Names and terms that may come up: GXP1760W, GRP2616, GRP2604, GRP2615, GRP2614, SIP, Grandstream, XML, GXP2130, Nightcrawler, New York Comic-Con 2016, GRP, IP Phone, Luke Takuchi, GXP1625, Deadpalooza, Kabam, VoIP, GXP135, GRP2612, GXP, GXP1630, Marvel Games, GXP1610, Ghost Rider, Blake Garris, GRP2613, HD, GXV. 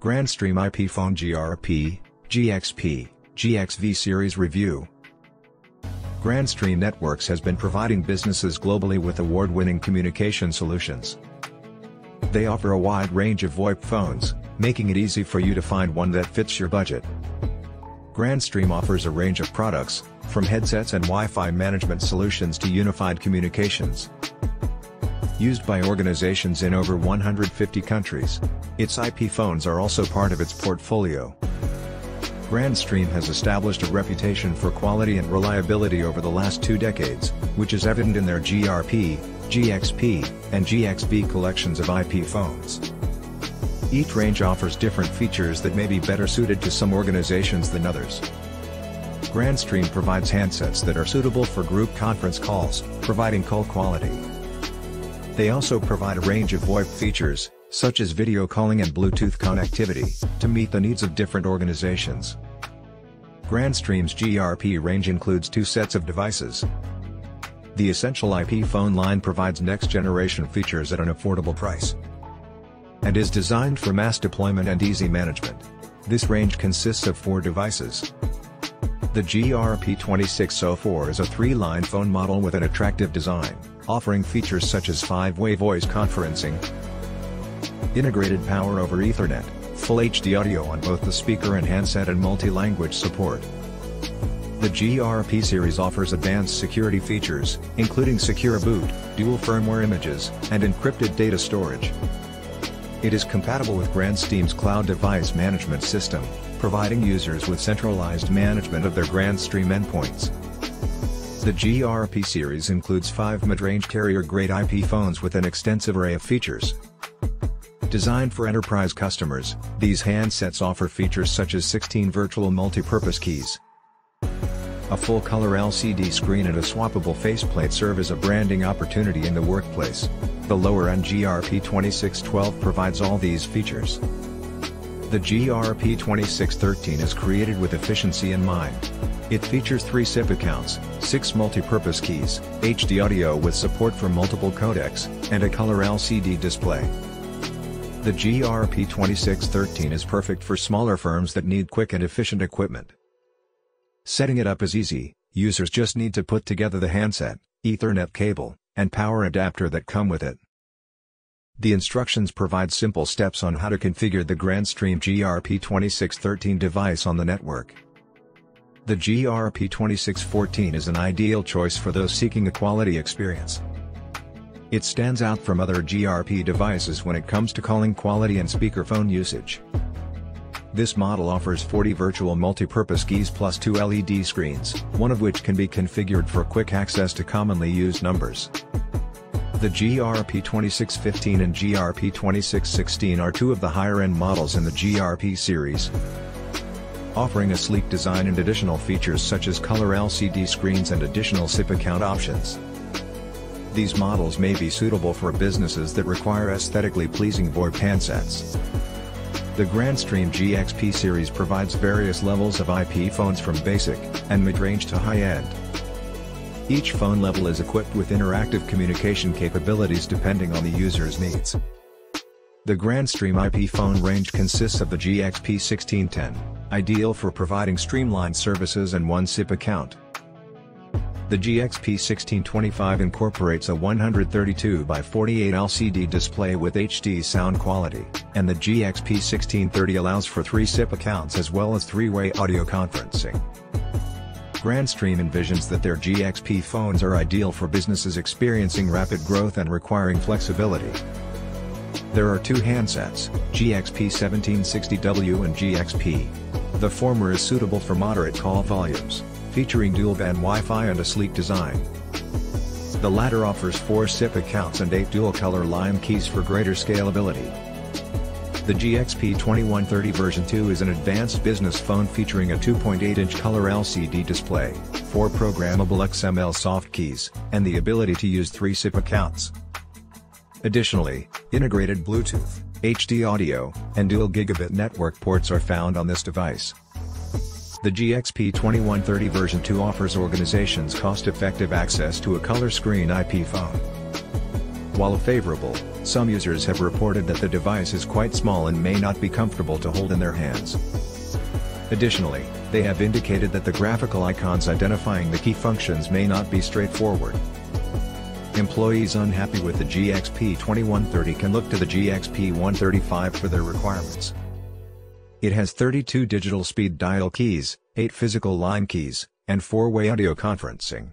Grandstream IP Phone GRP, GXP, GXV Series Review. Grandstream Networks has been providing businesses globally with award-winning communication solutions. They offer a wide range of VoIP phones, making it easy for you to find one that fits your budget. Grandstream offers a range of products, from headsets and Wi-Fi management solutions to unified communications. Used by organizations in over 150 countries, its IP phones are also part of its portfolio. Grandstream has established a reputation for quality and reliability over the last 2 decades, which is evident in their GRP, GXP, and GXV collections of IP phones. Each range offers different features that may be better suited to some organizations than others. Grandstream provides handsets that are suitable for group conference calls, providing call quality. They also provide a range of VoIP features, such as video calling and Bluetooth connectivity, to meet the needs of different organizations. Grandstream's GRP range includes 2 sets of devices. The Essential IP phone line provides next-generation features at an affordable price, and is designed for mass deployment and easy management. This range consists of 4 devices. The GRP2604 is a 3-line phone model with an attractive design, offering features such as 5-way voice conferencing, integrated power over Ethernet, full HD audio on both the speaker and handset, and multi-language support. The GRP series offers advanced security features, including secure boot, dual firmware images, and encrypted data storage. It is compatible with Grandstream's cloud device management system, providing users with centralized management of their Grandstream endpoints. The GRP series includes 5 mid-range carrier-grade IP phones with an extensive array of features. Designed for enterprise customers, these handsets offer features such as 16 virtual multipurpose keys, a full-color LCD screen, and a swappable faceplate serve as a branding opportunity in the workplace. The lower-end GRP2612 provides all these features. The GRP2613 is created with efficiency in mind. It features 3 SIP accounts, 6 multipurpose keys, HD audio with support for multiple codecs, and a color LCD display. The GRP2613 is perfect for smaller firms that need quick and efficient equipment. Setting it up is easy. Users just need to put together the handset, Ethernet cable, and power adapter that come with it. The instructions provide simple steps on how to configure the Grandstream GRP2613 device on the network. The GRP2614 is an ideal choice for those seeking a quality experience. It stands out from other GRP devices when it comes to calling quality and speakerphone usage. This model offers 40 virtual multipurpose keys plus 2 LED screens, one of which can be configured for quick access to commonly used numbers. The GRP2615 and GRP2616 are 2 of the higher-end models in the GRP series, offering a sleek design and additional features such as color LCD screens and additional SIP account options. These models may be suitable for businesses that require aesthetically pleasing VoIP handsets. The Grandstream GXP series provides various levels of IP phones from basic and mid-range to high-end. Each phone level is equipped with interactive communication capabilities depending on the user's needs. The Grandstream IP phone range consists of the GXP1610, ideal for providing streamlined services, and 1 SIP account. The GXP1625 incorporates a 132 by 48 LCD display with HD sound quality, and the GXP1630 allows for 3 SIP accounts as well as 3-way audio conferencing. Grandstream envisions that their GXP phones are ideal for businesses experiencing rapid growth and requiring flexibility. There are 2 handsets, GXP1760W and GXP. The former is suitable for moderate call volumes, featuring dual-band Wi-Fi and a sleek design. The latter offers 4 SIP accounts and 8 dual-color LIME keys for greater scalability. The GXP2130 version 2 is an advanced business phone featuring a 2.8-inch color LCD display, 4 programmable XML soft keys, and the ability to use 3 SIP accounts. Additionally, integrated Bluetooth, HD audio, and dual gigabit network ports are found on this device. The GXP2130 version 2 offers organizations cost-effective access to a color screen IP phone. While favorable, some users have reported that the device is quite small and may not be comfortable to hold in their hands. Additionally, they have indicated that the graphical icons identifying the key functions may not be straightforward. Employees unhappy with the GXP2130 can look to the GXP135 for their requirements. It has 32 digital speed dial keys, 8 physical line keys, and 4-way audio conferencing.